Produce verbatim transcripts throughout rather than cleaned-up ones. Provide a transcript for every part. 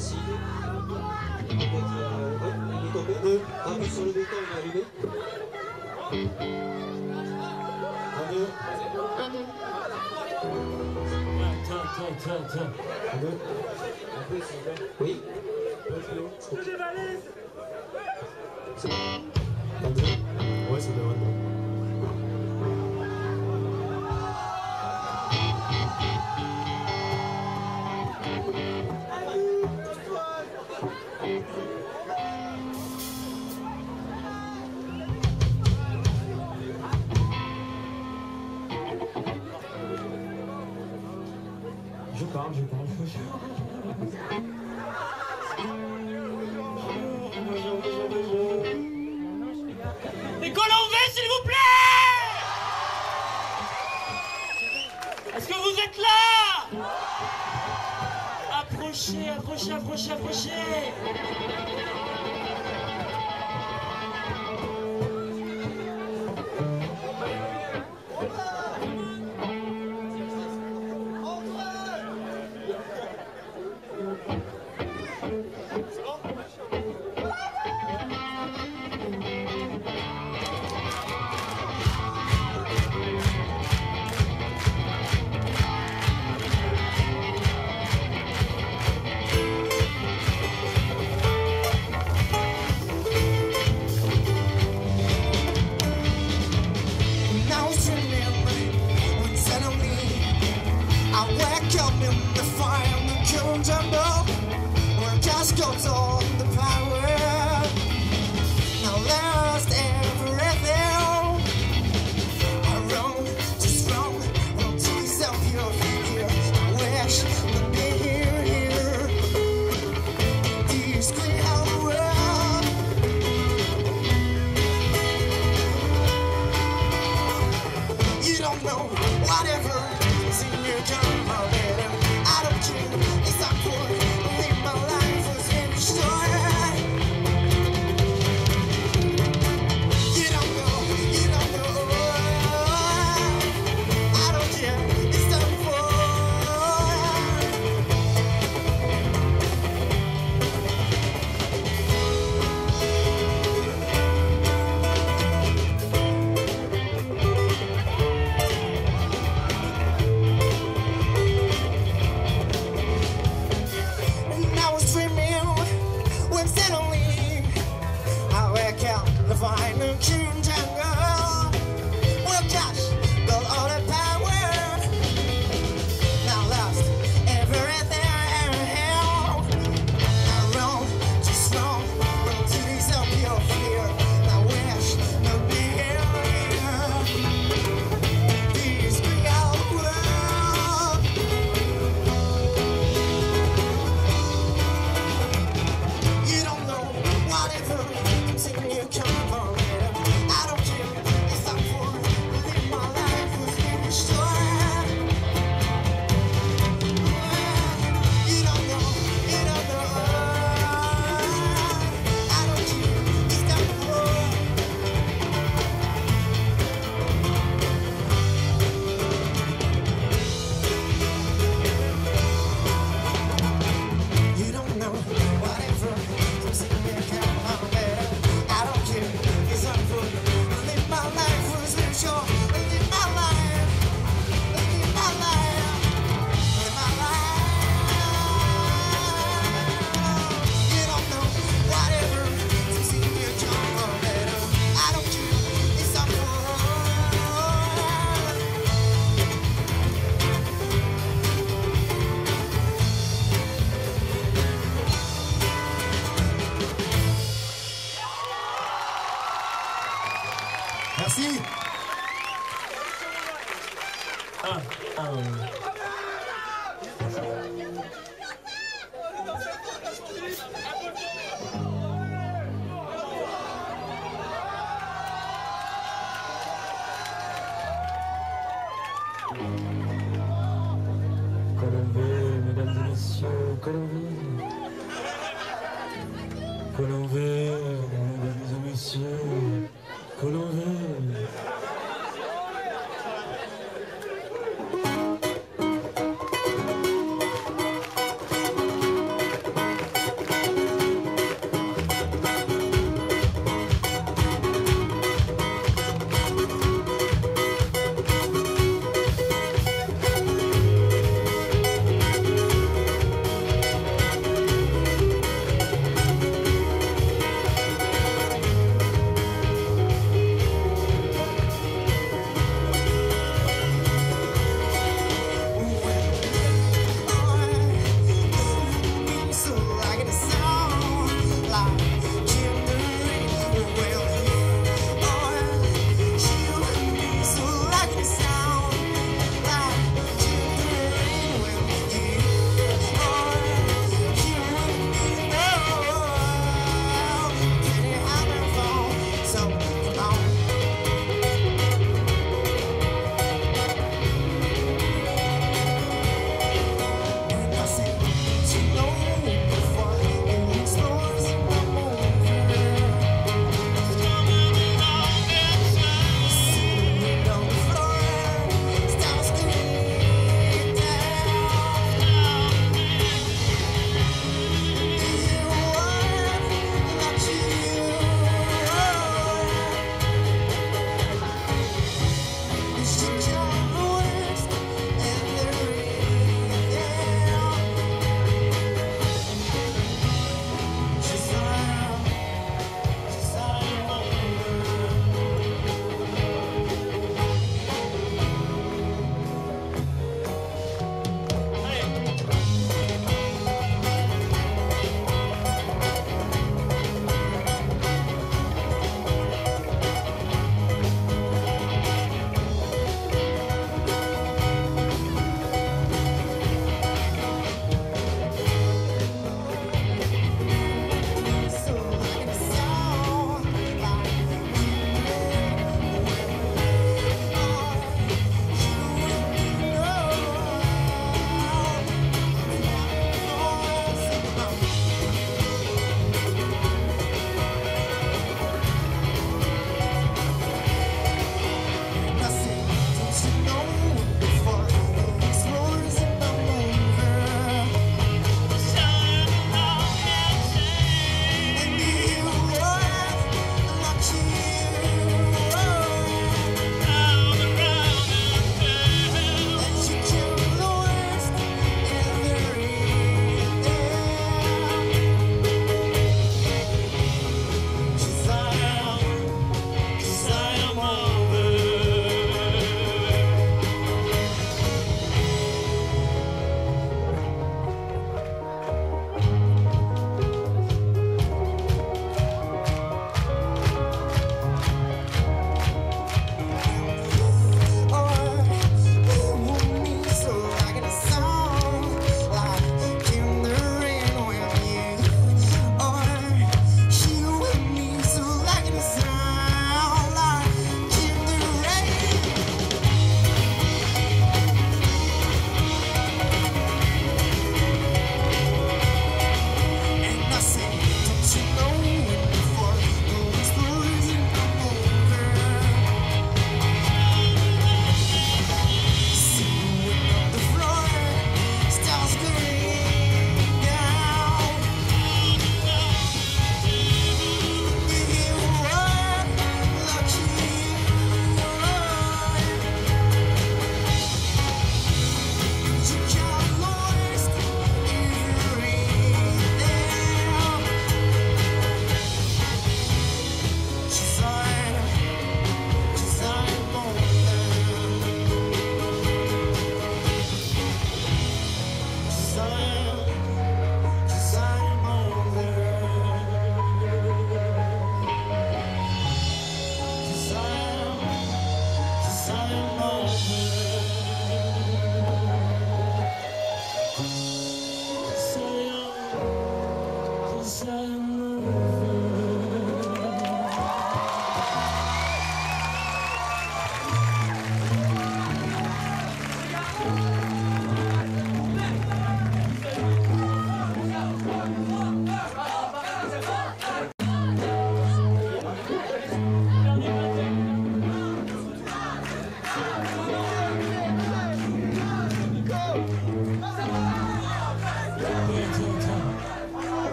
ici, il est tombé, deux, un peu sur le décan, il est arrivé. Un, deux, un, deux. Tiens, tiens, tiens, tiens. Un, deux. Un peu, s'il vous plaît. Oui. Je dévalise. C'est bon. Un, deux. Ouais, ça devrait être bon. Je parle, je parle, je parle. Les Col en V, s'il vous plaît! Est-ce que vous êtes là? Approchez, approchez, approchez, approchez! Merci. Ah, ah. Col en V, mesdames et messieurs, Col en V. Col en V, mesdames et messieurs, Col en V. Thank you.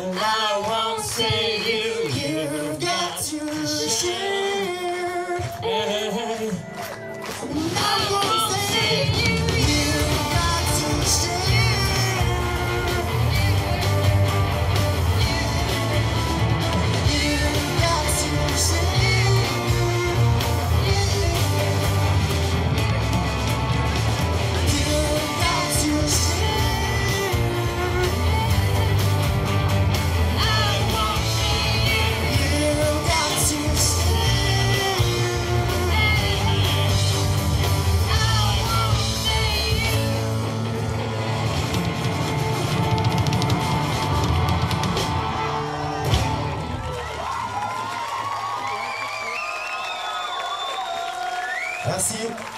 I won't say you, you've got to share. I won't say you, you've got to share. You've got to share. You've got to share. Merci.